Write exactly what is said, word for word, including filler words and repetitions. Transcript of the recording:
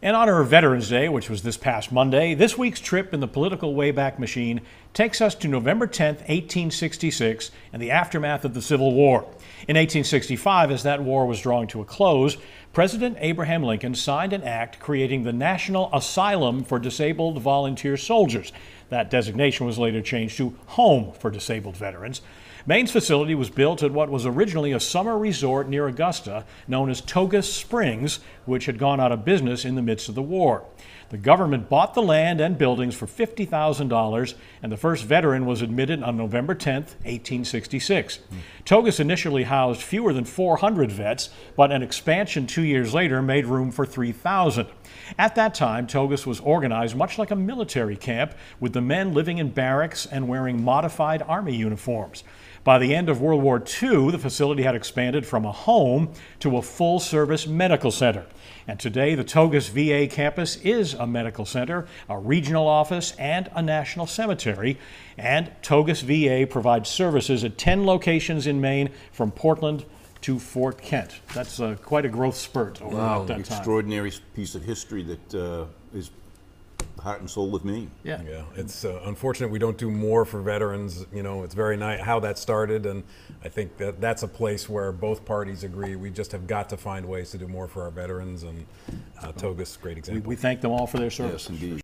In honor of Veterans Day, which was this past Monday, this week's trip in the political Wayback Machine takes us to November tenth, eighteen sixty-six, and the aftermath of the Civil War. In eighteen sixty-five, as that war was drawing to a close, President Abraham Lincoln signed an act creating the National Asylum for Disabled Volunteer Soldiers. That designation was later changed to Home for Disabled Veterans. Maine's facility was built at what was originally a summer resort near Augusta known as Togus Springs, which had gone out of business in the midst of the war. The government bought the land and buildings for fifty thousand dollars, and the first veteran was admitted on November tenth, eighteen sixty-six. Mm. Togus initially housed fewer than four hundred vets, but an expansion two years later made room for three thousand. At that time, Togus was organized much like a military camp, with the men living in barracks and wearing modified Army uniforms. By the end of World War Two, the facility had expanded from a home to a full-service medical center. And today, the Togus V A campus is a medical center, a regional office, and a national cemetery. And Togus V A provides services at ten locations in Maine, from Portland to Fort Kent. That's uh, quite a growth spurt over wow, that an time. Extraordinary piece of history that uh, is heart and soul with me. Yeah, yeah. It's uh, unfortunate we don't do more for veterans. You know, it's very nice how that started, and I think that that's a place where both parties agree. We just have got to find ways to do more for our veterans, and uh, Togus, great example. We, we thank them all for their service. Yes, indeed.